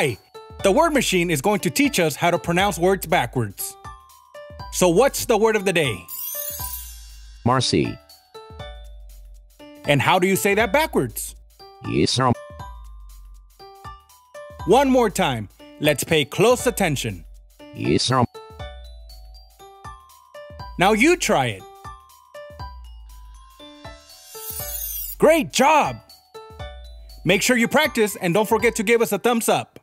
Hi! The word machine is going to teach us how to pronounce words backwards. So what's the word of the day? MARCI. And how do you say that backwards? Yes, sir. One more time. Let's pay close attention. Yes, sir. Now you try it. Great job! Make sure you practice and don't forget to give us a thumbs up.